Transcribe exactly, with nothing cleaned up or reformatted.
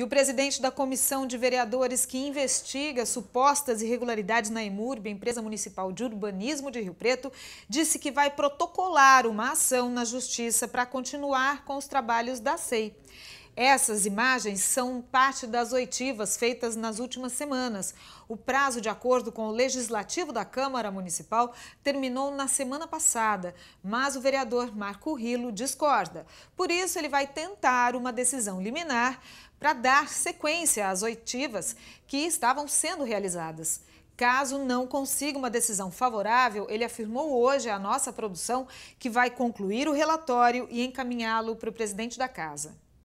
E o presidente da comissão de vereadores que investiga supostas irregularidades na EMURB, Empresa Municipal de Urbanismo de Rio Preto, disse que vai protocolar uma ação na Justiça para continuar com os trabalhos da C E I. Essas imagens são parte das oitivas feitas nas últimas semanas. O prazo de acordo com o Legislativo da Câmara Municipal terminou na semana passada, mas o vereador Marco Rilo discorda. Por isso, ele vai tentar uma decisão liminar para dar sequência às oitivas que estavam sendo realizadas. Caso não consiga uma decisão favorável, ele afirmou hoje à nossa produção que vai concluir o relatório e encaminhá-lo para o presidente da casa.